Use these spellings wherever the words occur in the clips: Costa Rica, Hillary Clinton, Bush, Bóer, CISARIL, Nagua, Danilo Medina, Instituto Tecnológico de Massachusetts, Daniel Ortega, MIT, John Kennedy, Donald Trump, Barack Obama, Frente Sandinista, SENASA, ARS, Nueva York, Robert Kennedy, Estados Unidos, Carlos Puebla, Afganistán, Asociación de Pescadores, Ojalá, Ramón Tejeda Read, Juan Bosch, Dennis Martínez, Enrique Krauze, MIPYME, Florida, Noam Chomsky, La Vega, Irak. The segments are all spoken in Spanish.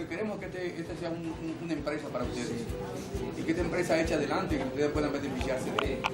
que queremos es que esta sea una empresa para ustedes y que esta empresa eche adelante y que ustedes puedan beneficiarse de ella.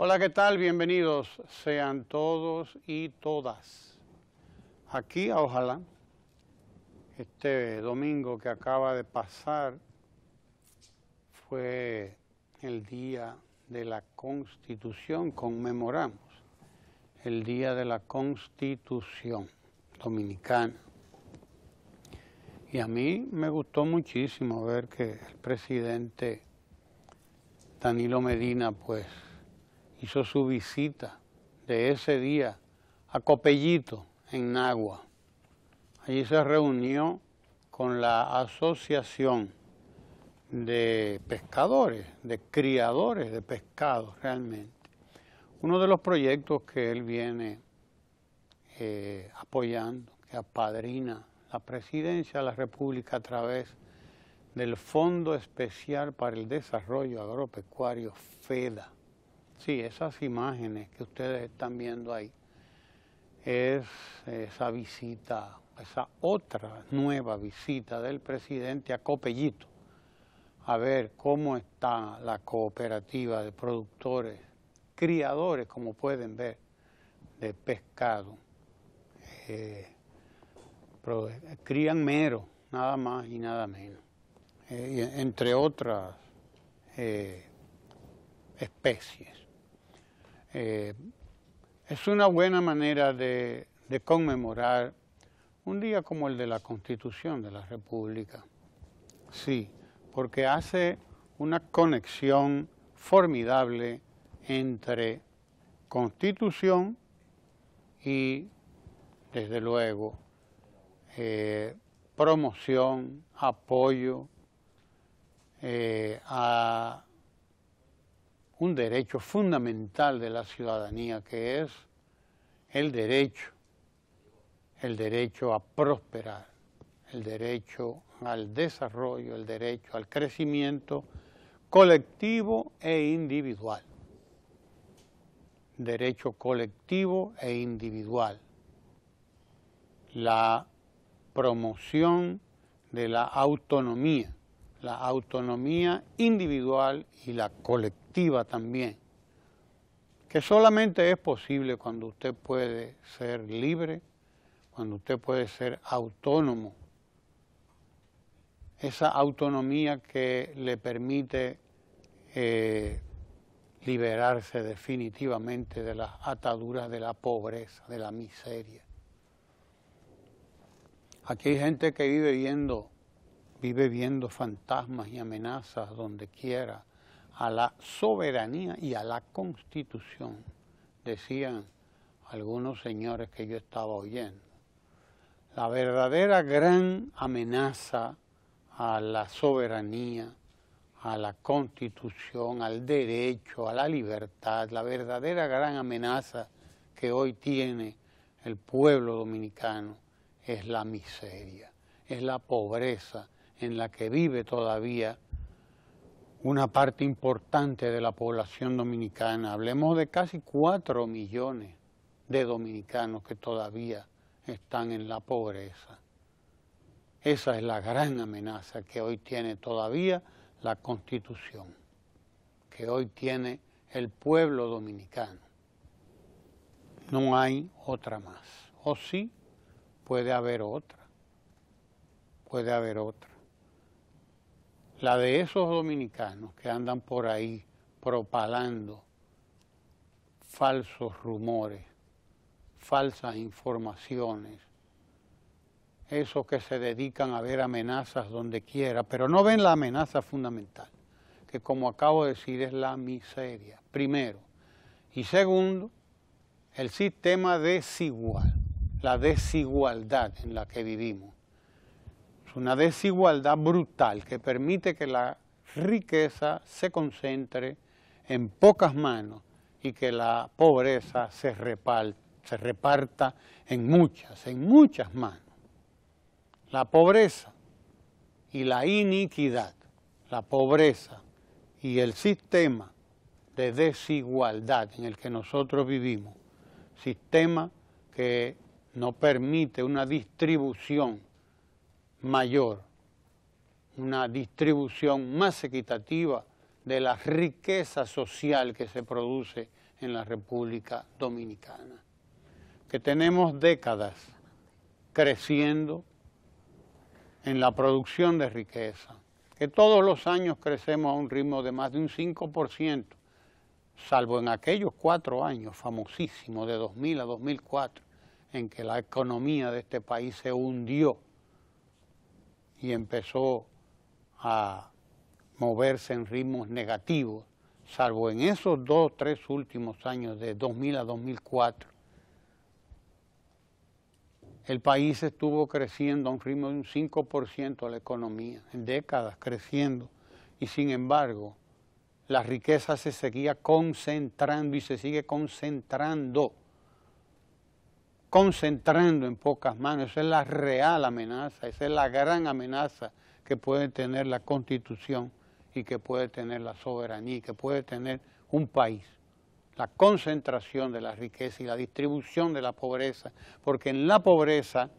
Hola, ¿qué tal? Bienvenidos sean todos y todas. Aquí a Ojalá, este domingo que acaba de pasar fue el Día de la Constitución, conmemoramos el Día de la Constitución Dominicana. Y a mí me gustó muchísimo ver que el presidente Danilo Medina, pues, hizo su visita de ese día a Copellito, en Nagua. Allí se reunió con la Asociación de Pescadores, de criadores de pescado realmente. Uno de los proyectos que él viene apoyando, que apadrina la presidencia de la República a través del Fondo Especial para el Desarrollo Agropecuario, FEDA. Sí, esas imágenes que ustedes están viendo ahí es esa visita, esa otra nueva visita del presidente a Copellito, a ver cómo está la cooperativa de productores, criadores, como pueden ver, de pescado. Crían mero, nada más y nada menos, entre otras especies. Es una buena manera de conmemorar un día como el de la Constitución de la República. Sí, porque hace una conexión formidable entre Constitución y, desde luego, promoción, apoyo a un derecho fundamental de la ciudadanía, que es el derecho a prosperar, el derecho al desarrollo, el derecho al crecimiento colectivo e individual. Derecho colectivo e individual. La promoción de la autonomía individual y la colectiva también, que solamente es posible cuando usted puede ser libre, cuando usted puede ser autónomo. Esa autonomía que le permite liberarse definitivamente de las ataduras de la pobreza, de la miseria. Aquí hay gente que vive viendo fantasmas y amenazas donde quiera, a la soberanía y a la Constitución, decían algunos señores que yo estaba oyendo. La verdadera gran amenaza a la soberanía, a la Constitución, al derecho, a la libertad, la verdadera gran amenaza que hoy tiene el pueblo dominicano es la miseria, es la pobreza en la que vive todavía una parte importante de la población dominicana. Hablemos de casi 4 millones de dominicanos que todavía están en la pobreza. Esa es la gran amenaza que hoy tiene todavía la Constitución, que hoy tiene el pueblo dominicano. No hay otra más. O sí, puede haber otra. Puede haber otra. La de esos dominicanos que andan por ahí propalando falsos rumores, falsas informaciones, esos que se dedican a ver amenazas donde quiera, pero no ven la amenaza fundamental, que, como acabo de decir, es la miseria, primero. Y segundo, el sistema desigual, la desigualdad en la que vivimos. Es una desigualdad brutal que permite que la riqueza se concentre en pocas manos y que la pobreza se reparta en muchas manos. La pobreza y la iniquidad, la pobreza y el sistema de desigualdad en el que nosotros vivimos, sistema que no permite una distribución mayor, una distribución más equitativa de la riqueza social que se produce en la República Dominicana, que tenemos décadas creciendo en la producción de riqueza, que todos los años crecemos a un ritmo de más de un 5%, salvo en aquellos 4 años famosísimos de 2000 a 2004, en que la economía de este país se hundió y empezó a moverse en ritmos negativos, salvo en esos 2 o 3 últimos años de 2000 a 2004. El país estuvo creciendo a un ritmo de un 5% la economía, en décadas creciendo, y sin embargo, la riqueza se seguía concentrando y se sigue concentrando en pocas manos. Esa es la real amenaza, esa es la gran amenaza que puede tener la Constitución y que puede tener la soberanía y que puede tener un país. La concentración de la riqueza y la distribución de la pobreza, porque en la pobreza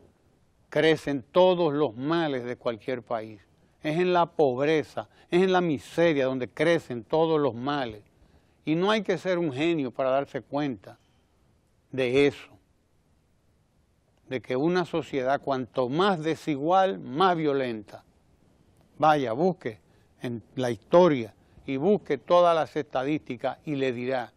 crecen todos los males de cualquier país. Es en la pobreza, es en la miseria donde crecen todos los males. Y no hay que ser un genio para darse cuenta de eso, de que una sociedad cuanto más desigual, más violenta. Vaya, busque en la historia y busque todas las estadísticas y le dirá,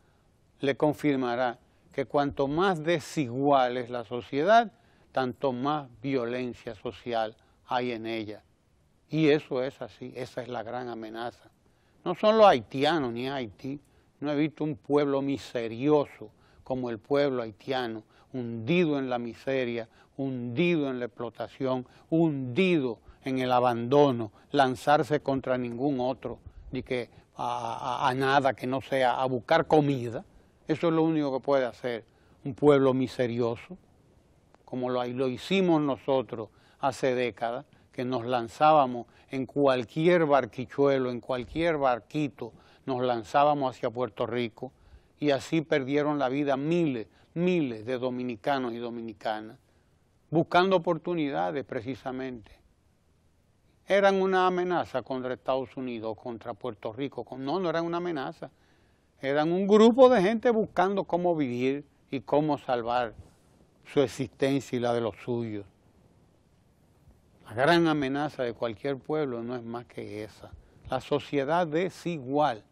le confirmará que cuanto más desigual es la sociedad, tanto más violencia social hay en ella. Y eso es así, esa es la gran amenaza. No son los haitianos ni Haití, no he visto un pueblo miserioso como el pueblo haitiano, hundido en la miseria, hundido en la explotación, hundido en el abandono, lanzarse contra ningún otro, ni que a nada que no sea a buscar comida. Eso es lo único que puede hacer un pueblo miserioso, como lo hicimos nosotros hace décadas, que nos lanzábamos en cualquier barquichuelo, en cualquier barquito, nos lanzábamos hacia Puerto Rico y así perdieron la vida miles de dominicanos y dominicanas, buscando oportunidades precisamente. Eran una amenaza contra Estados Unidos, contra Puerto Rico, no eran una amenaza. Eran un grupo de gente buscando cómo vivir y cómo salvar su existencia y la de los suyos. La gran amenaza de cualquier pueblo no es más que esa, la sociedad desigual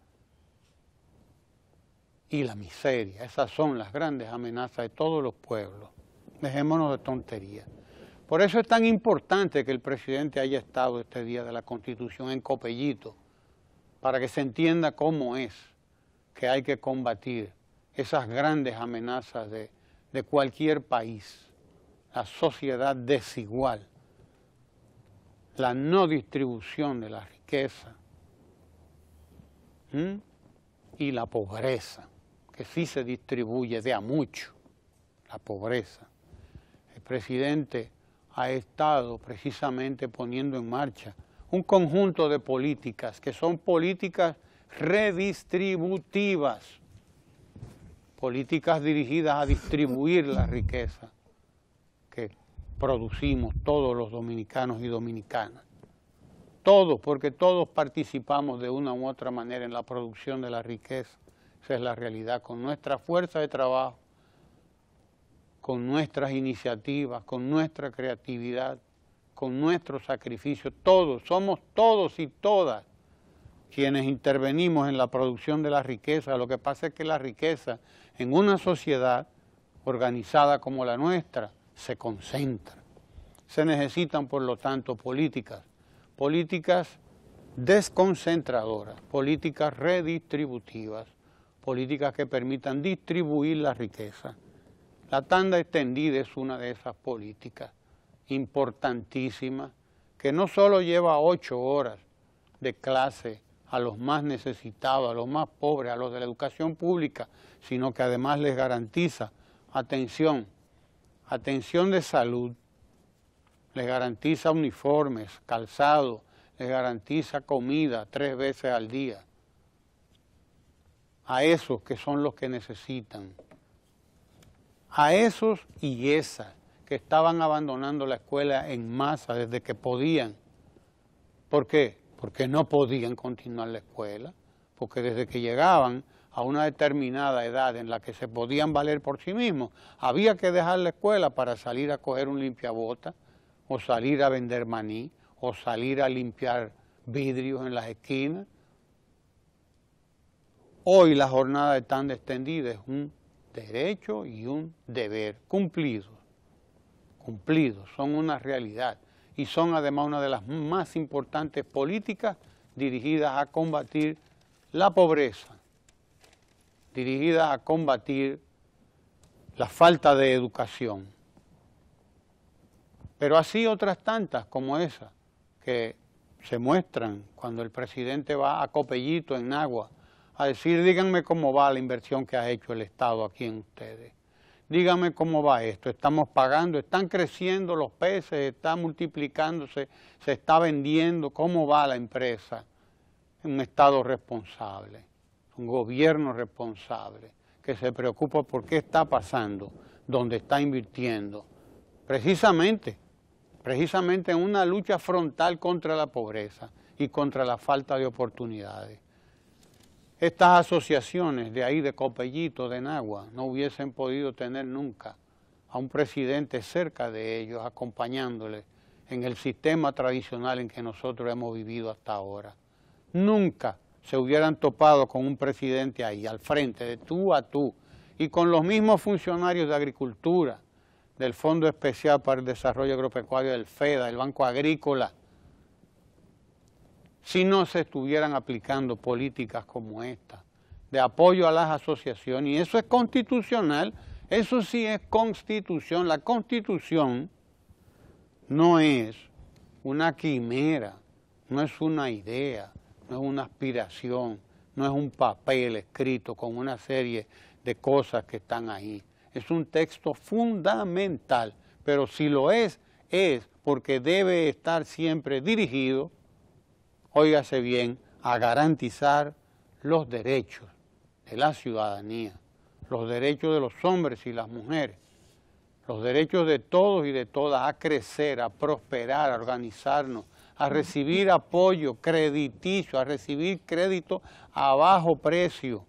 y la miseria. Esas son las grandes amenazas de todos los pueblos. Dejémonos de tonterías. Por eso es tan importante que el presidente haya estado este día de la Constitución en Copellito, para que se entienda cómo es que hay que combatir esas grandes amenazas de cualquier país, la sociedad desigual, la no distribución de la riqueza y la pobreza, que sí se distribuye de a mucho, la pobreza. El presidente ha estado precisamente poniendo en marcha un conjunto de políticas que son políticas redistributivas, políticas dirigidas a distribuir la riqueza que producimos todos los dominicanos y dominicanas. Todos, porque todos participamos de una u otra manera en la producción de la riqueza. Esa es la realidad, con nuestra fuerza de trabajo, con nuestras iniciativas, con nuestra creatividad, con nuestro sacrificio. Todos, somos todos y todas quienes intervenimos en la producción de la riqueza. Lo que pasa es que la riqueza en una sociedad organizada como la nuestra se concentra. Se necesitan, por lo tanto, políticas desconcentradoras, políticas redistributivas, políticas que permitan distribuir la riqueza. La tanda extendida es una de esas políticas importantísimas que no solo lleva 8 horas de clase a los más necesitados, a los más pobres, a los de la educación pública, sino que además les garantiza atención, atención de salud, les garantiza uniformes, calzado, les garantiza comida 3 veces al día. A esos que son los que necesitan, a esos y esas que estaban abandonando la escuela en masa desde que podían. ¿Por qué? Porque no podían continuar la escuela, porque desde que llegaban a una determinada edad en la que se podían valer por sí mismos, había que dejar la escuela para salir a coger un limpiabota, o salir a vender maní, o salir a limpiar vidrios en las esquinas. Hoy la jornada de tanda extendida es un derecho y un deber, cumplidos. Cumplidos, son una realidad y son además una de las más importantes políticas dirigidas a combatir la pobreza, dirigidas a combatir la falta de educación. Pero así otras tantas como esa que se muestran cuando el presidente va a Copellito en Nagua a decir, díganme cómo va la inversión que ha hecho el Estado aquí en ustedes. Dígame cómo va esto, estamos pagando, están creciendo los peces, está multiplicándose, se está vendiendo, ¿cómo va la empresa? Un Estado responsable, un gobierno responsable, que se preocupa por qué está pasando, dónde está invirtiendo. Precisamente en una lucha frontal contra la pobreza y contra la falta de oportunidades. Estas asociaciones de ahí, de Copellito, de Nagua, no hubiesen podido tener nunca a un presidente cerca de ellos, acompañándoles en el sistema tradicional en que nosotros hemos vivido hasta ahora. Nunca se hubieran topado con un presidente ahí, al frente, de tú a tú, y con los mismos funcionarios de Agricultura, del Fondo Especial para el Desarrollo Agropecuario, del FEDA, del Banco Agrícola, si no se estuvieran aplicando políticas como esta, de apoyo a las asociaciones, y eso es constitucional, eso sí es constitución. La Constitución no es una quimera, no es una idea, no es una aspiración, no es un papel escrito con una serie de cosas que están ahí. Es un texto fundamental, pero si lo es porque debe estar siempre dirigido, óigase bien, a garantizar los derechos de la ciudadanía, los derechos de los hombres y las mujeres, los derechos de todos y de todas a crecer, a prosperar, a organizarnos, a recibir apoyo crediticio, a recibir crédito a bajo precio,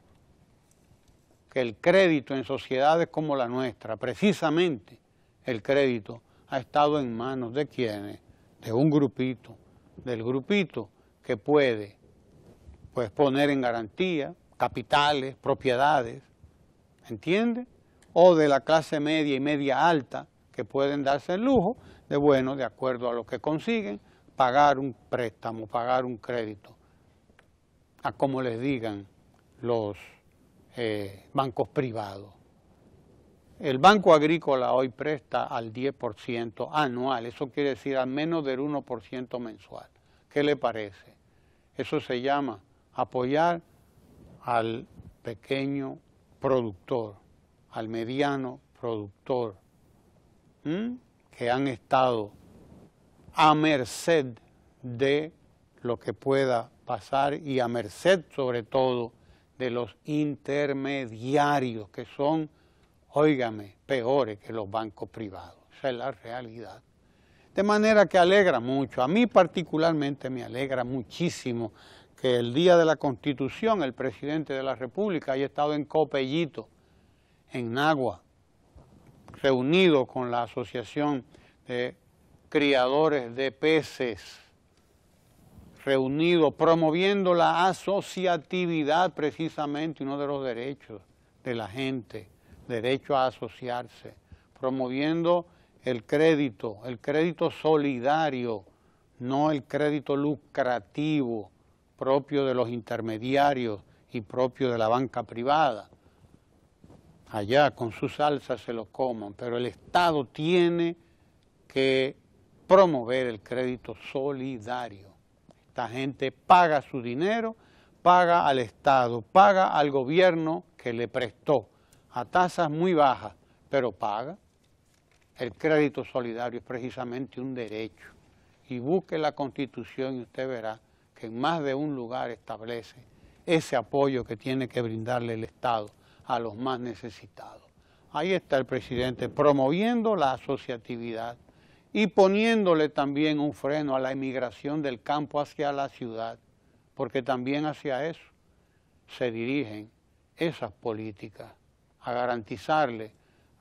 que el crédito en sociedades como la nuestra, precisamente el crédito, ha estado en manos de quienes, de un grupito, del grupito que puede pues poner en garantía capitales, propiedades, ¿entiende? O de la clase media y media alta que pueden darse el lujo de, bueno, de acuerdo a lo que consiguen, pagar un préstamo, pagar un crédito, a como les digan los bancos privados. El Banco Agrícola hoy presta al 10% anual, eso quiere decir al menos del 1% mensual. ¿Qué le parece? Eso se llama apoyar al pequeño productor, al mediano productor, que han estado a merced de lo que pueda pasar y a merced sobre todo de los intermediarios que son, óigame, peores que los bancos privados. Esa es la realidad. De manera que alegra mucho, a mí particularmente me alegra muchísimo que el día de la Constitución el presidente de la República haya estado en Copellito, en Nagua, reunido con la Asociación de Criadores de Peces, reunido, promoviendo la asociatividad, precisamente uno de los derechos de la gente, derecho a asociarse, promoviendo el crédito solidario, no el crédito lucrativo propio de los intermediarios y propio de la banca privada. Allá con sus alzas se lo coman, pero el Estado tiene que promover el crédito solidario. Esta gente paga su dinero, paga al Estado, paga al gobierno que le prestó a tasas muy bajas, pero paga. El crédito solidario es precisamente un derecho. Y busque la Constitución y usted verá que en más de un lugar establece ese apoyo que tiene que brindarle el Estado a los más necesitados. Ahí está el presidente promoviendo la asociatividad y poniéndole también un freno a la emigración del campo hacia la ciudad, porque también hacia eso se dirigen esas políticas, a garantizarle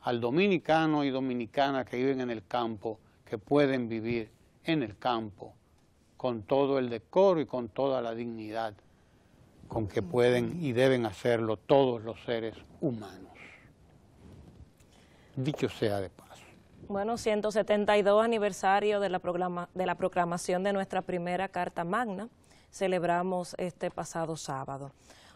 al dominicano y dominicana que viven en el campo, que pueden vivir en el campo con todo el decoro y con toda la dignidad con que pueden y deben hacerlo todos los seres humanos. Dicho sea de paso. Bueno, 172 aniversario de la proclamación de nuestra primera Carta Magna, celebramos este pasado sábado.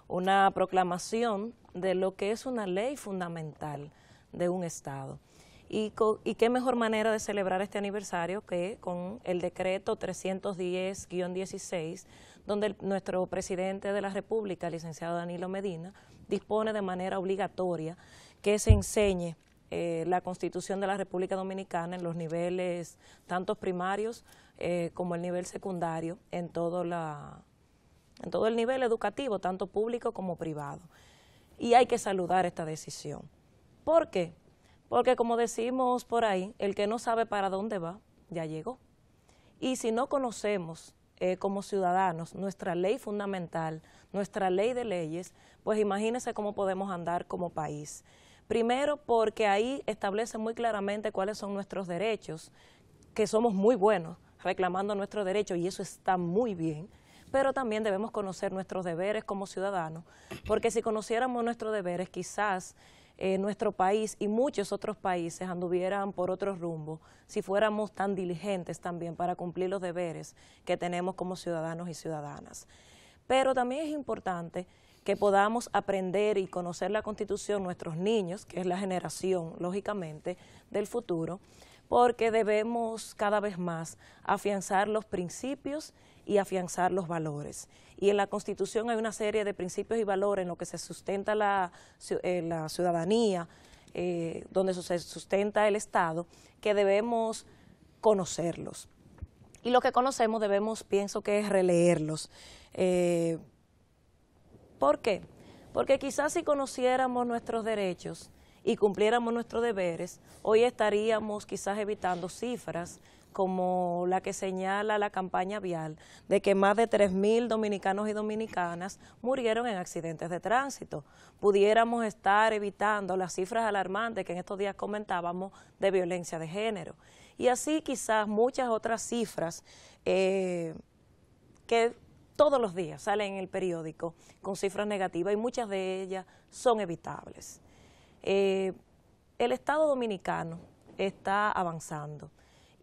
Una proclamación de lo que es una ley fundamental de un Estado. Y qué mejor manera de celebrar este aniversario que con el decreto 310-16, donde nuestro presidente de la República, el licenciado Danilo Medina, dispone de manera obligatoria que se enseñe la Constitución de la República Dominicana en los niveles tanto primarios como el nivel secundario, en todo el nivel educativo, tanto público como privado. Y hay que saludar esta decisión. ¿Por qué? Porque como decimos por ahí, el que no sabe para dónde va, ya llegó. Y si no conocemos como ciudadanos nuestra ley fundamental, nuestra ley de leyes, pues imagínense cómo podemos andar como país. Primero, porque ahí establece muy claramente cuáles son nuestros derechos, que somos muy buenos reclamando nuestros derechos y eso está muy bien, pero también debemos conocer nuestros deberes como ciudadanos, porque si conociéramos nuestros deberes, quizás nuestro país y muchos otros países anduvieran por otro rumbo si fuéramos tan diligentes también para cumplir los deberes que tenemos como ciudadanos y ciudadanas. Pero también es importante que podamos aprender y conocer la Constitución, nuestros niños, que es la generación, lógicamente, del futuro, porque debemos cada vez más afianzar los principios y afianzar los valores. Y en la Constitución hay una serie de principios y valores en los que se sustenta la ciudadanía, donde se sustenta el Estado, que debemos conocerlos. Y lo que conocemos debemos, pienso que es releerlos. ¿Por qué? Porque quizás si conociéramos nuestros derechos y cumpliéramos nuestros deberes, hoy estaríamos quizás evitando cifras como la que señala la campaña vial, de que más de 3.000 dominicanos y dominicanas murieron en accidentes de tránsito. Pudiéramos estar evitando las cifras alarmantes que en estos días comentábamos de violencia de género. Y así quizás muchas otras cifras que todos los días salen en el periódico con cifras negativas y muchas de ellas son evitables. El Estado dominicano está avanzando.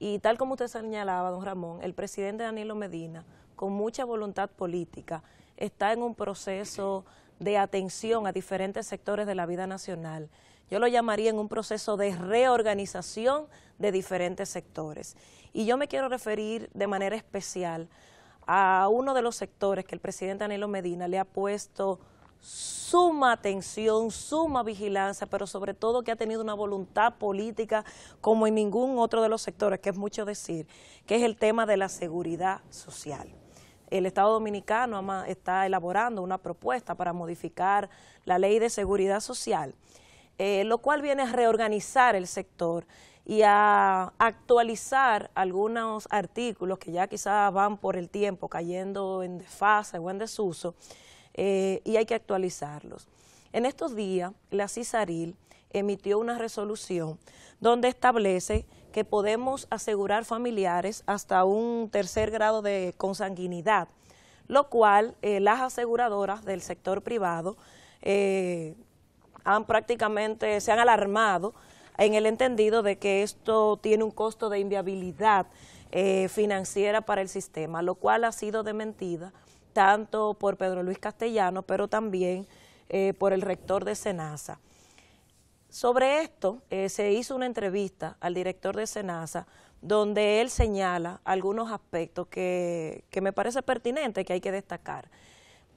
Y tal como usted señalaba, don Ramón, el presidente Danilo Medina, con mucha voluntad política, está en un proceso de atención a diferentes sectores de la vida nacional. Yo lo llamaría en un proceso de reorganización de diferentes sectores. Y yo me quiero referir de manera especial a uno de los sectores que el presidente Danilo Medina le ha puesto suma atención, suma vigilancia, pero sobre todo que ha tenido una voluntad política como en ningún otro de los sectores, que es mucho decir, que es el tema de la seguridad social. El Estado Dominicano está elaborando una propuesta para modificar la ley de seguridad social, lo cual viene a reorganizar el sector y a actualizar algunos artículos que ya quizás van por el tiempo cayendo en desfase o en desuso, y hay que actualizarlos. En estos días, la CISARIL emitió una resolución donde establece que podemos asegurar familiares hasta un tercer grado de consanguinidad, lo cual las aseguradoras del sector privado se han alarmado en el entendido de que esto tiene un costo de inviabilidad financiera para el sistema, lo cual ha sido desmentida tanto por Pedro Luis Castellano, pero también por el rector de SENASA. Sobre esto se hizo una entrevista al director de SENASA, donde él señala algunos aspectos que me parece pertinente, que hay que destacar.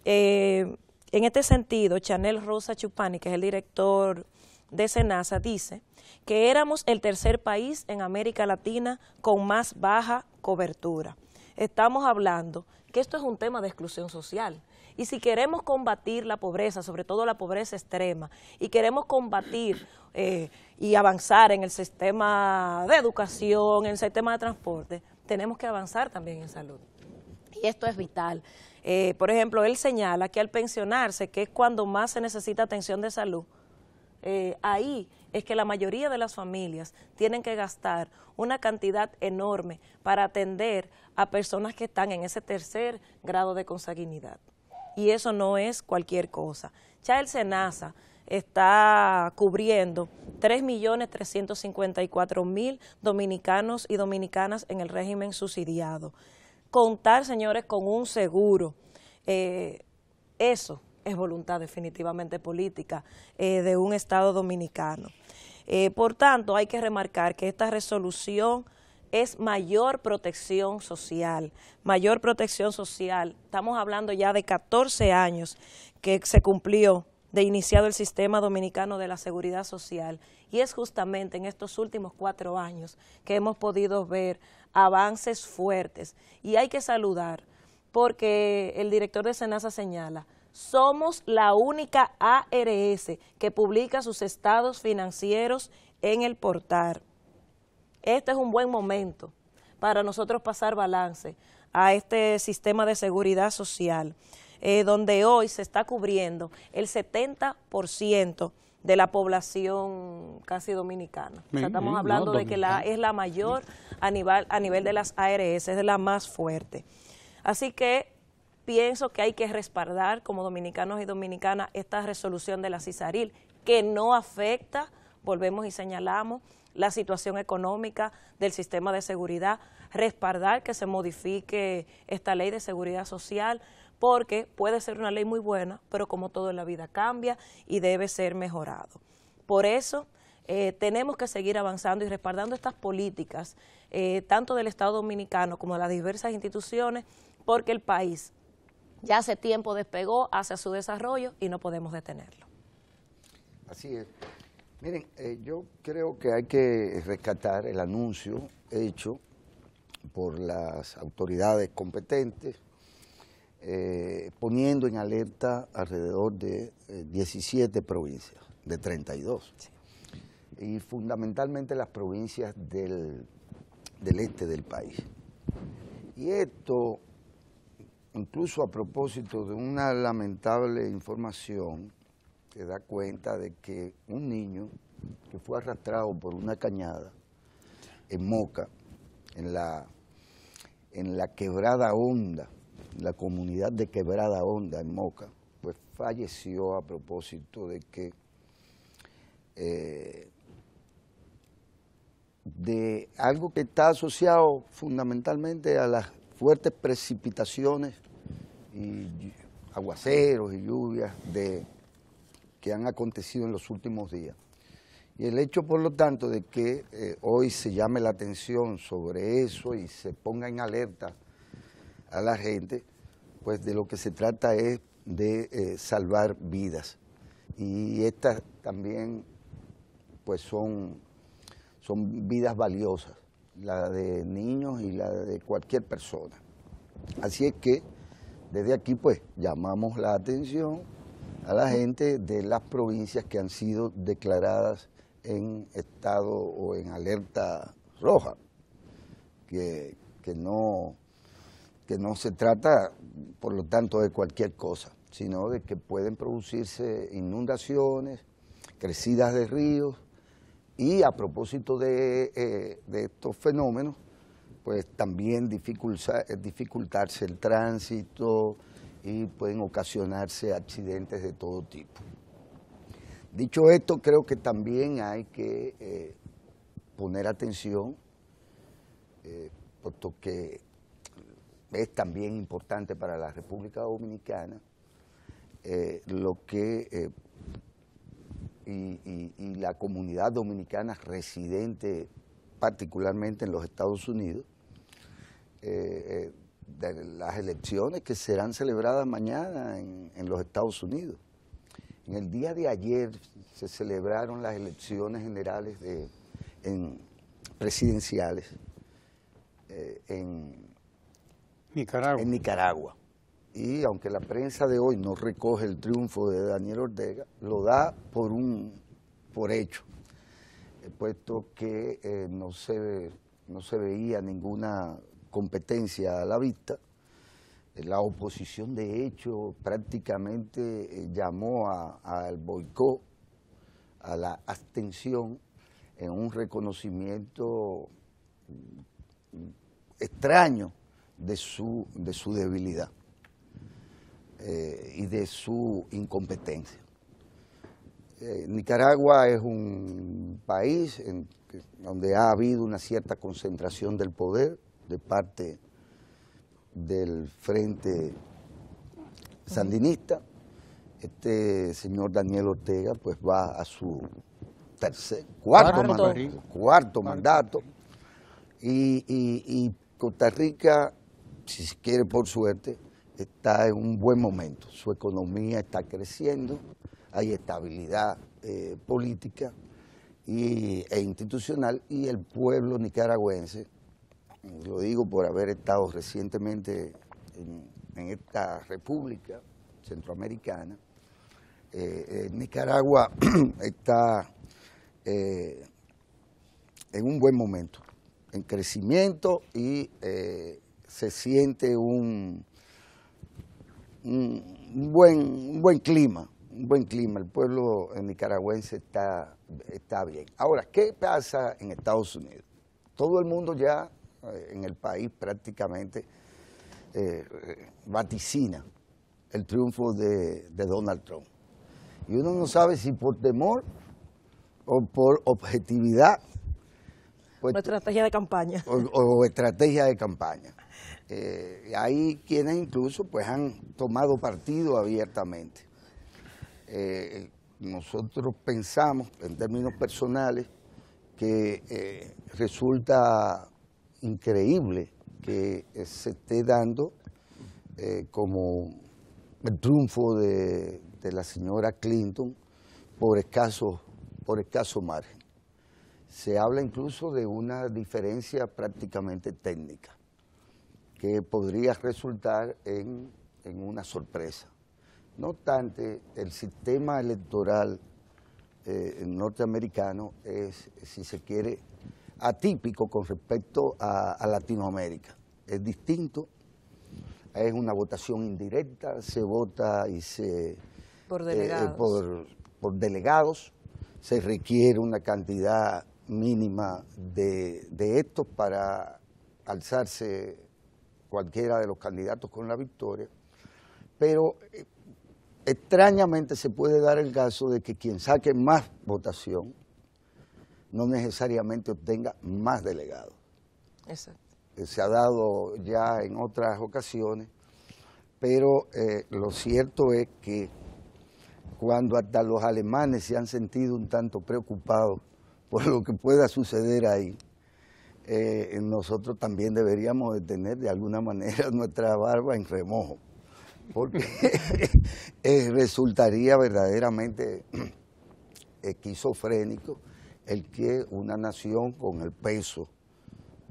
En este sentido, Chanel Rosa Chupani, que es el director de SENASA, dice que éramos el tercer país en América Latina con más baja cobertura. Estamos hablando que esto es un tema de exclusión social. Y si queremos combatir la pobreza, sobre todo la pobreza extrema, y queremos combatir y avanzar en el sistema de educación, en el sistema de transporte, tenemos que avanzar también en salud. Y esto es vital. Por ejemplo, él señala que al pensionarse, que es cuando más se necesita atención de salud, ahí es que la mayoría de las familias tienen que gastar una cantidad enorme para atender a personas que están en ese tercer grado de consanguinidad. Y eso no es cualquier cosa. Ya el SENASA está cubriendo 3.354.000 dominicanos y dominicanas en el régimen subsidiado. Contar, señores, con un seguro, eso es voluntad definitivamente política de un Estado dominicano. Por tanto, hay que remarcar que esta resolución es mayor protección social, mayor protección social. Estamos hablando ya de 14 años que se cumplió de iniciado el sistema dominicano de la seguridad social, y es justamente en estos últimos 4 años que hemos podido ver avances fuertes, y hay que saludar porque el director de SENASA señala: somos la única ARS que publica sus estados financieros en el portal. Este es un buen momento para nosotros pasar balance a este sistema de seguridad social, donde hoy se está cubriendo el 70% de la población casi dominicana. O sea, estamos hablando de que es la mayor a nivel de las ARS, es la más fuerte. Así que pienso que hay que respaldar como dominicanos y dominicanas esta resolución de la CISARIL, que no afecta, volvemos y señalamos, la situación económica del sistema de seguridad, respaldar que se modifique esta ley de seguridad social, porque puede ser una ley muy buena, pero como todo en la vida cambia y debe ser mejorado. Por eso tenemos que seguir avanzando y respaldando estas políticas, tanto del Estado dominicano como de las diversas instituciones, porque el país ya hace tiempo despegó hacia su desarrollo y no podemos detenerlo. Así es. Miren, yo creo que hay que rescatar el anuncio hecho por las autoridades competentes, poniendo en alerta alrededor de 17 provincias, de 32. Sí. Y fundamentalmente las provincias del este del país. Y esto, incluso a propósito de una lamentable información, se da cuenta de que un niño que fue arrastrado por una cañada en Moca, en la Quebrada Honda, en la comunidad de Quebrada Honda en Moca, pues falleció a propósito de que de algo que está asociado fundamentalmente a las fuertes precipitaciones y aguaceros y lluvias que han acontecido en los últimos días. Y el hecho, por lo tanto, de que hoy se llame la atención sobre eso y se ponga en alerta a la gente, pues de lo que se trata es de salvar vidas. Y estas también, pues son vidas valiosas, la de niños y la de cualquier persona. Así es que desde aquí, pues, llamamos la atención a la gente de las provincias que han sido declaradas en estado o en alerta roja, que no se trata, por lo tanto, de cualquier cosa, sino de que pueden producirse inundaciones, crecidas de ríos, y a propósito de estos fenómenos, pues también dificultarse el tránsito, y pueden ocasionarse accidentes de todo tipo. Dicho esto, creo que también hay que poner atención, puesto que es también importante para la República Dominicana lo que y la comunidad dominicana residente particularmente en los Estados Unidos, de las elecciones que serán celebradas mañana en los Estados Unidos. En el día de ayer se celebraron las elecciones generales presidenciales en Nicaragua. Y aunque la prensa de hoy no recoge el triunfo de Daniel Ortega, lo da por hecho, puesto que no se veía ninguna competencia a la vista. La oposición, de hecho, prácticamente llamó al boicot, a la abstención, en un reconocimiento extraño de su debilidad y de su incompetencia. Nicaragua es un país donde ha habido una cierta concentración del poder de parte del Frente Sandinista. Este señor Daniel Ortega pues va a su cuarto mandato, y Costa Rica, si quiere por suerte, está en un buen momento. Su economía está creciendo, hay estabilidad política e institucional, y el pueblo nicaragüense, lo digo por haber estado recientemente en esta república centroamericana, Nicaragua está en un buen momento, en crecimiento, y se siente un buen clima, el pueblo nicaragüense está bien. Ahora, ¿qué pasa en Estados Unidos? Todo el mundo ya en el país prácticamente vaticina el triunfo de Donald Trump. Y uno no sabe si por temor o por objetividad. Pues, estrategia de campaña. O estrategia de campaña. Hay quienes incluso pues han tomado partido abiertamente. Nosotros pensamos, en términos personales, que resulta increíble que se esté dando como el triunfo de la señora Clinton por escaso margen. Se habla incluso de una diferencia prácticamente técnica que podría resultar en una sorpresa. No obstante, el sistema electoral norteamericano es, si se quiere, atípico con respecto a Latinoamérica. Es distinto, es una votación indirecta, se vota y por delegados, se requiere una cantidad mínima de estos para alzarse cualquiera de los candidatos con la victoria, pero extrañamente se puede dar el caso de que quien saque más votación no necesariamente obtenga más delegados. Exacto. Se ha dado ya en otras ocasiones, pero lo cierto es que cuando hasta los alemanes se han sentido un tanto preocupados por lo que pueda suceder ahí, nosotros también deberíamos de tener de alguna manera nuestra barba en remojo, porque resultaría verdaderamente esquizofrénico el que una nación con el peso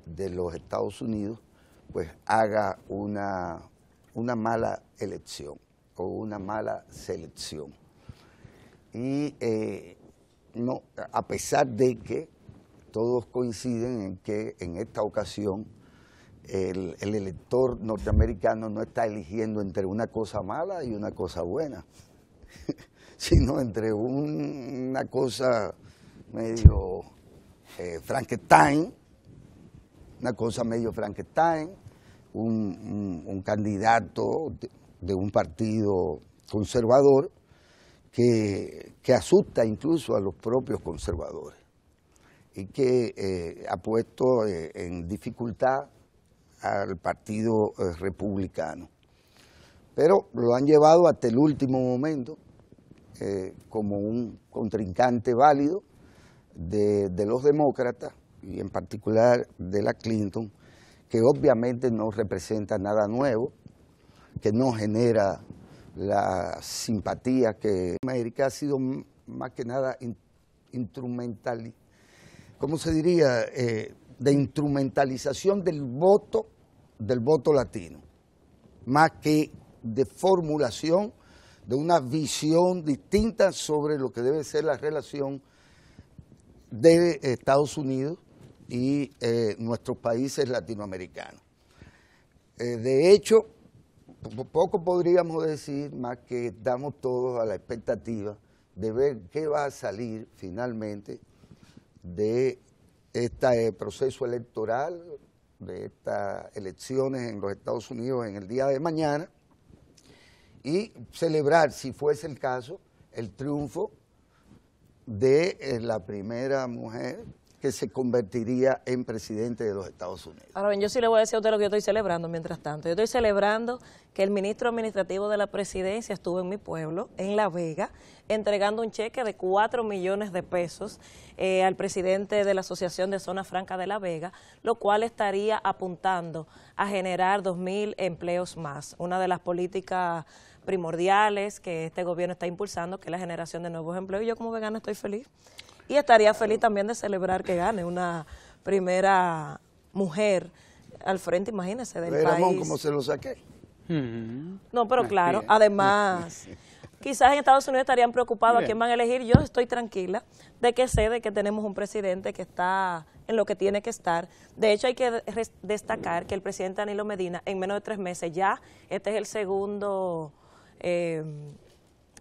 de los Estados Unidos pues haga una mala elección o una mala selección. Y no, a pesar de que todos coinciden en que en esta ocasión el elector norteamericano no está eligiendo entre una cosa mala y una cosa buena, sino entre una cosa medio Frankenstein, un candidato de un partido conservador que asusta incluso a los propios conservadores y que ha puesto en dificultad al partido republicano. Pero lo han llevado hasta el último momento como un contrincante válido de los demócratas y en particular de la Clinton, que obviamente no representa nada nuevo, que no genera la simpatía que América ha sido más que nada instrumental, ¿cómo se diría? De instrumentalización del voto latino, más que de formulación de una visión distinta sobre lo que debe ser la relación de Estados Unidos y nuestros países latinoamericanos. De hecho, poco podríamos decir más que estamos todos a la expectativa de ver qué va a salir finalmente de este proceso electoral, de estas elecciones en los Estados Unidos en el día de mañana, y celebrar, si fuese el caso, el triunfo de la primera mujer que se convertiría en presidente de los Estados Unidos. Ahora bien, yo sí le voy a decir a usted lo que yo estoy celebrando mientras tanto. Yo estoy celebrando que el ministro administrativo de la presidencia estuvo en mi pueblo, en La Vega, entregando un cheque de 4 millones de pesos al presidente de la Asociación de Zona Franca de La Vega, lo cual estaría apuntando a generar 2.000 empleos más. Una de las políticas primordiales que este gobierno está impulsando, que es la generación de nuevos empleos. Y yo como vegana estoy feliz. Y estaría feliz también de celebrar que gane una primera mujer al frente, imagínense, del país. Ramón, ¿cómo se lo saqué? No, pero claro, además, quizás en Estados Unidos estarían preocupados a quién van a elegir. Yo estoy tranquila de que sé de que tenemos un presidente que está en lo que tiene que estar. De hecho, hay que destacar que el presidente Danilo Medina, en menos de 3 meses, ya este es el segundo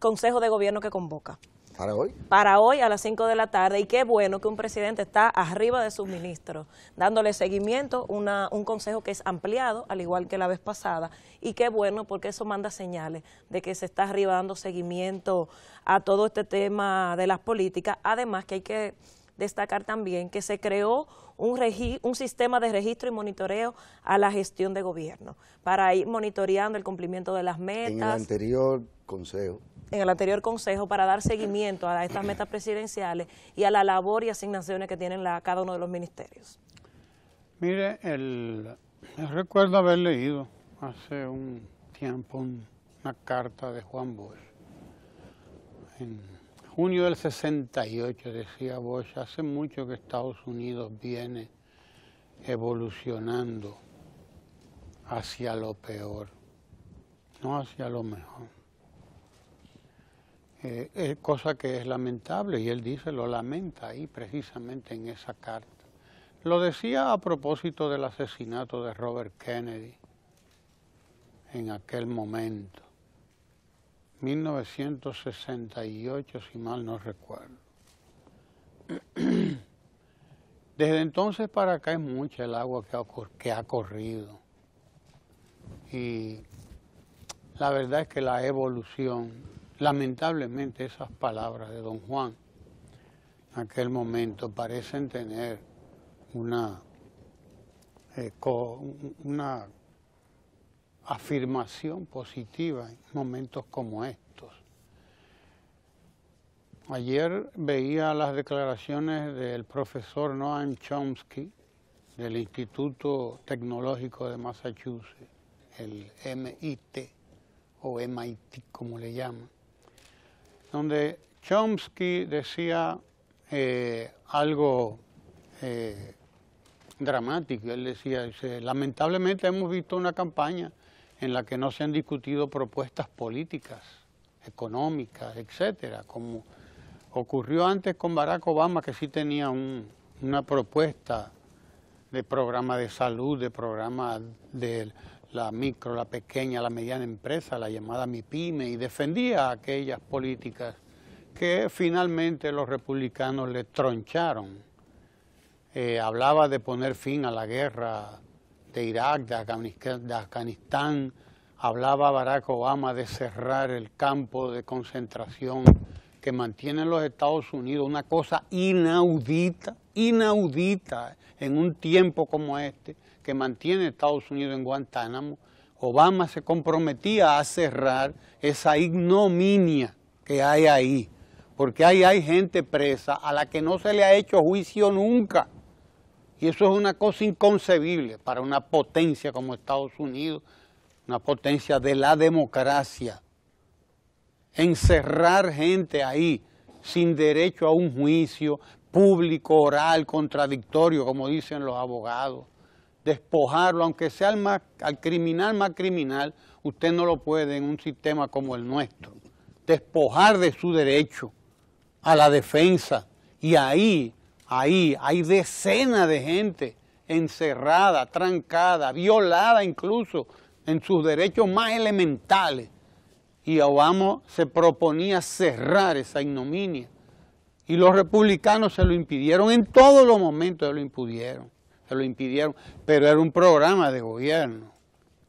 consejo de gobierno que convoca. ¿Para hoy? Para hoy a las 5 de la tarde, y qué bueno que un presidente está arriba de sus ministros, dándole seguimiento, un consejo que es ampliado, al igual que la vez pasada, y qué bueno porque eso manda señales de que se está arriba dando seguimiento a todo este tema de las políticas, además que hay que destacar también que se creó un sistema de registro y monitoreo a la gestión de gobierno, para ir monitoreando el cumplimiento de las metas. En el anterior consejo para dar seguimiento a estas metas presidenciales y a la labor y asignaciones que tienen cada uno de los ministerios. Mire, recuerdo haber leído hace un tiempo una carta de Juan Bosch. En junio del 68 decía Bosch, hace mucho que Estados Unidos viene evolucionando hacia lo peor, no hacia lo mejor. Cosa que es lamentable, y él dice, lo lamenta ahí precisamente en esa carta. Lo decía a propósito del asesinato de Robert Kennedy en aquel momento, 1968, si mal no recuerdo. Desde entonces para acá es mucha el agua que ha corrido, y la verdad es que la evolución, lamentablemente esas palabras de don Juan en aquel momento parecen tener una afirmación positiva en momentos como estos. Ayer veía las declaraciones del profesor Noam Chomsky del Instituto Tecnológico de Massachusetts, el MIT o MIT como le llaman, donde Chomsky decía algo dramático. Él decía, lamentablemente hemos visto una campaña en la que no se han discutido propuestas políticas, económicas, etcétera, como ocurrió antes con Barack Obama, que sí tenía una propuesta de programa de salud, de programa de la micro, la pequeña, la mediana empresa, la llamada MIPYME, y defendía aquellas políticas que finalmente los republicanos le troncharon. Hablaba de poner fin a la guerra de Irak, de Afganistán, hablaba Barack Obama de cerrar el campo de concentración que mantienen los Estados Unidos, una cosa inaudita, inaudita en un tiempo como este, que mantiene Estados Unidos en Guantánamo. Obama se comprometía a cerrar esa ignominia que hay ahí, porque ahí hay gente presa a la que no se le ha hecho juicio nunca. Y eso es una cosa inconcebible para una potencia como Estados Unidos, una potencia de la democracia. Encerrar gente ahí sin derecho a un juicio público, oral, contradictorio, como dicen los abogados. Despojarlo, aunque sea al criminal más criminal, usted no lo puede en un sistema como el nuestro. Despojar de su derecho a la defensa. Y ahí hay decenas de gente encerrada, trancada, violada incluso en sus derechos más elementales. Y Obama se proponía cerrar esa ignominia. Y los republicanos se lo impidieron, en todos los momentos se lo impidieron. Pero era un programa de gobierno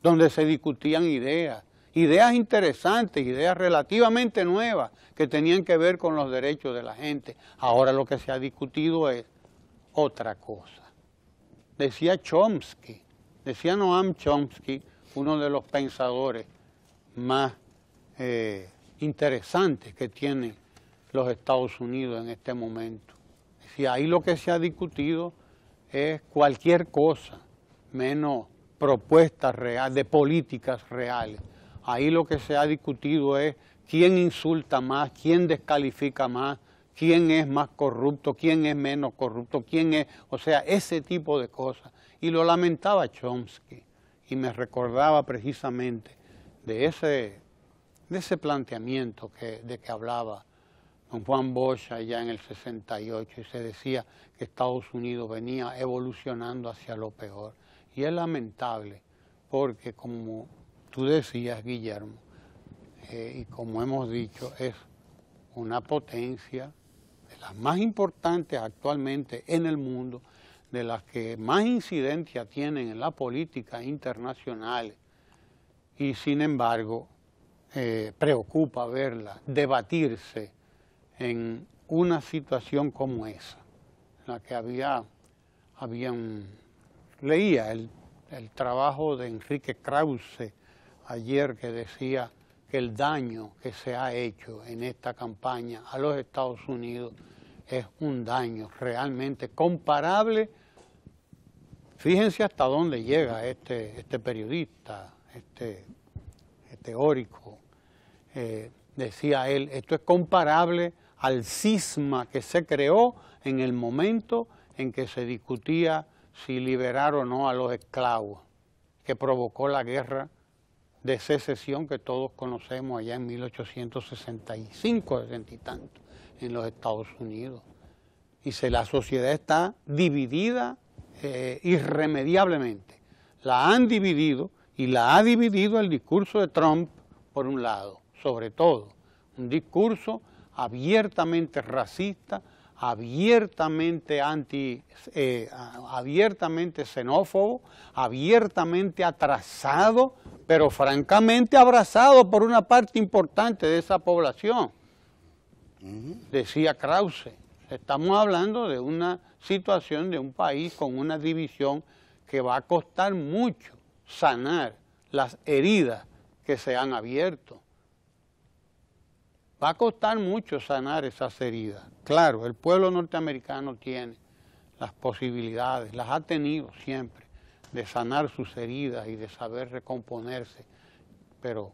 donde se discutían ideas. Ideas interesantes, ideas relativamente nuevas que tenían que ver con los derechos de la gente. Ahora lo que se ha discutido es otra cosa. Decía Chomsky, decía Noam Chomsky, uno de los pensadores más interesantes que tienen los Estados Unidos en este momento. Decía, ahí lo que se ha discutido es cualquier cosa, menos propuestas reales, de políticas reales. Ahí lo que se ha discutido es quién insulta más, quién descalifica más, quién es más corrupto, quién es menos corrupto, quién es... O sea, ese tipo de cosas. Y lo lamentaba Chomsky y me recordaba precisamente de ese planteamiento de que hablaba don Juan Bosch allá en el 68 y se decía que Estados Unidos venía evolucionando hacia lo peor. Y es lamentable porque como... tú decías, Guillermo, y como hemos dicho, es una potencia de las más importantes actualmente en el mundo, de las que más incidencia tienen en la política internacional, y sin embargo preocupa verla debatirse en una situación como esa, en la que leía el trabajo de Enrique Krauze, ayer, que decía que el daño que se ha hecho en esta campaña a los Estados Unidos es un daño realmente comparable. Fíjense hasta dónde llega este periodista, este teórico. Decía él, esto es comparable al cisma que se creó en el momento en que se discutía si liberar o no a los esclavos, que provocó la guerra de secesión que todos conocemos allá en 1865, 60 y tanto, en los Estados Unidos. Y la sociedad está dividida irremediablemente. La han dividido y la ha dividido el discurso de Trump, por un lado, sobre todo. Un discurso abiertamente racista, abiertamente xenófobo, abiertamente atrasado, pero francamente abrazado por una parte importante de esa población. Decía Krauze, estamos hablando de una situación de un país con una división que va a costar mucho sanar las heridas que se han abierto. Va a costar mucho sanar esas heridas. Claro, el pueblo norteamericano tiene las posibilidades, las ha tenido siempre, de sanar sus heridas y de saber recomponerse, pero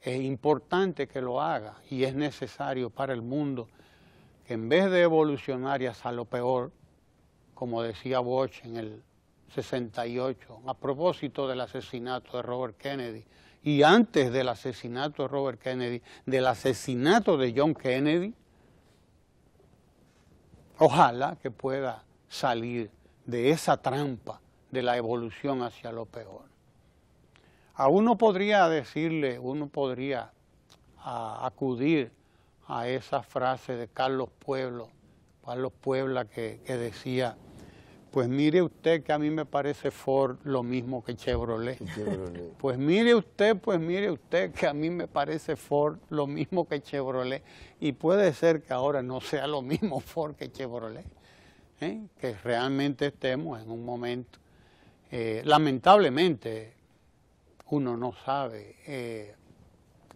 es importante que lo haga y es necesario para el mundo que en vez de evolucionar y hasta lo peor, como decía Bush en el 68, a propósito del asesinato de Robert Kennedy, y antes del asesinato de Robert Kennedy, del asesinato de John Kennedy, ojalá que pueda salir de esa trampa de la evolución hacia lo peor. A uno podría decirle, uno podría acudir a esa frase de Carlos Puebla que decía, Pues mire usted que a mí me parece Ford lo mismo que Chevrolet. Chevrolet. Pues mire usted que a mí me parece Ford lo mismo que Chevrolet. Y puede ser que ahora no sea lo mismo Ford que Chevrolet. Que realmente estemos en un momento. Lamentablemente, uno no sabe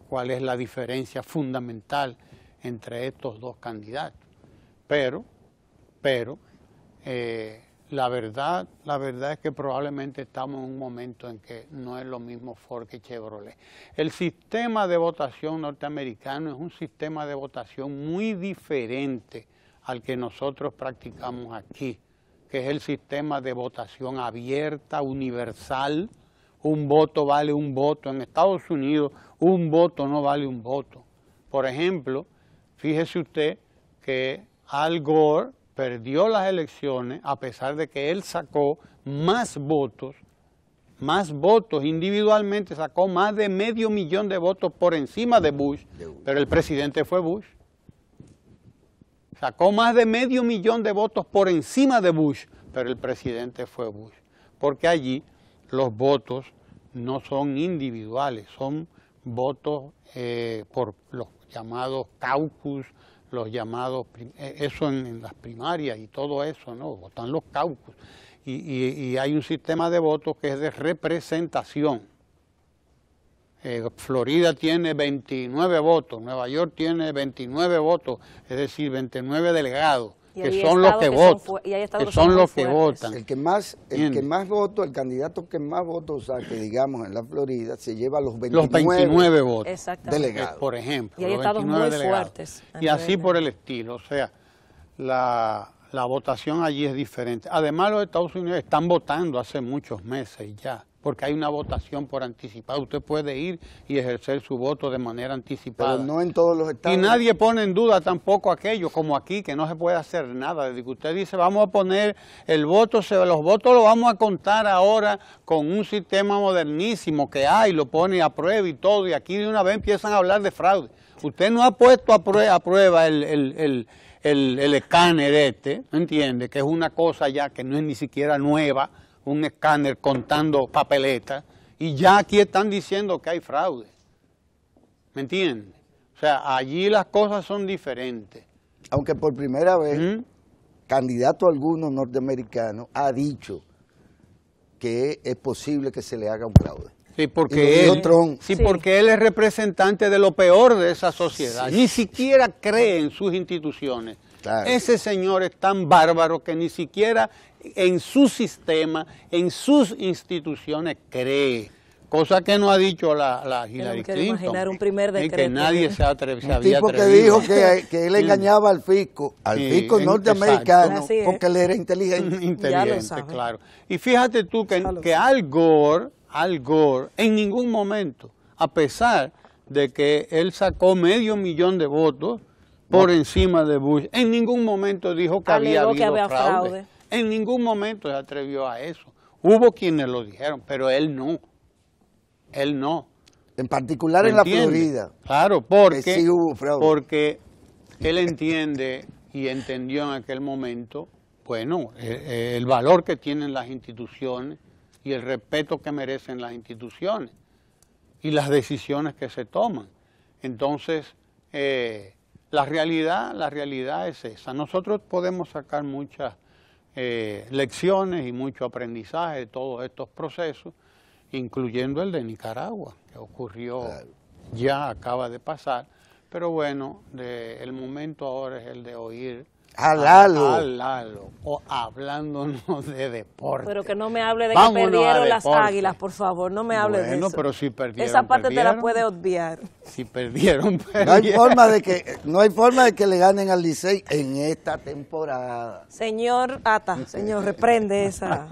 cuál es la diferencia fundamental entre estos dos candidatos. Pero la verdad es que probablemente estamos en un momento en que no es lo mismo Ford que Chevrolet. El sistema de votación norteamericano es un sistema de votación muy diferente al que nosotros practicamos aquí, que es el sistema de votación abierta, universal. Un voto vale un voto. En Estados Unidos, un voto no vale un voto. Por ejemplo, fíjese usted que Al Gore perdió las elecciones a pesar de que él sacó más votos individualmente, sacó más de 500.000 de votos por encima de Bush, pero el presidente fue Bush. Sacó más de 500.000 de votos por encima de Bush, pero el presidente fue Bush. Porque allí los votos no son individuales, son votos por los llamados caucus, los llamados, eso en las primarias y todo eso, ¿no? Votan los caucus. Y hay un sistema de votos que es de representación. Florida tiene 29 votos, Nueva York tiene 29 votos, es decir, 29 delegados, que son los que votan, que son los que votan. El que más votos, el candidato que más votos saque, digamos, en la Florida, se lleva los 29 votos delegados. Por ejemplo, y hay estados muy fuertes. Y así por el estilo, o sea, la votación allí es diferente. Además, los Estados Unidos están votando hace muchos meses ya, porque hay una votación por anticipado. Usted puede ir y ejercer su voto de manera anticipada. Pero no en todos los estados. Y nadie pone en duda tampoco aquello, como aquí, que no se puede hacer nada. Desde que usted dice, vamos a poner el voto, los votos los vamos a contar ahora con un sistema modernísimo que hay, lo pone a prueba y todo, y aquí de una vez empiezan a hablar de fraude. Usted no ha puesto a prueba el escáner este, ¿me entiende? Que es una cosa ya que no es ni siquiera nueva, un escáner contando papeletas, y ya aquí están diciendo que hay fraude. ¿Me entiendes? O sea, allí las cosas son diferentes. Aunque por primera vez, candidato alguno norteamericano ha dicho que es posible que se le haga un fraude. Sí, porque él es representante de lo peor de esa sociedad. Sí. Ni siquiera cree en sus instituciones. Claro. Ese señor es tan bárbaro que ni siquiera en su sistema, en sus instituciones cree, cosa que no ha dicho la Hillary Clinton, que nadie se atrevió. Un tipo que dijo que él engañaba al fisco norteamericano, porque él era inteligente. Inteligente, claro. Y fíjate tú que Al Gore en ningún momento, a pesar de que él sacó 500.000 de votos por encima de Bush, en ningún momento dijo que había fraude. En ningún momento se atrevió a eso. Hubo quienes lo dijeron, pero él no. Él no. En particular en la Florida. Claro, porque él entiende y entendió en aquel momento, bueno, el valor que tienen las instituciones y el respeto que merecen las instituciones y las decisiones que se toman. Entonces, la realidad es esa. Nosotros podemos sacar muchas lecciones y mucho aprendizaje de todos estos procesos, incluyendo el de Nicaragua, que ocurrió, ya acaba de pasar, pero bueno, el momento ahora es el de oír a Lalo, hablándonos de deporte. Pero que no me hable de que perdieron las Águilas, por favor, no me hable de eso. Pero si perdieron, esa parte te la puede obviar. Si perdieron, perdieron. No hay forma de que le ganen al Licey en esta temporada. Señor Ata, reprende esa.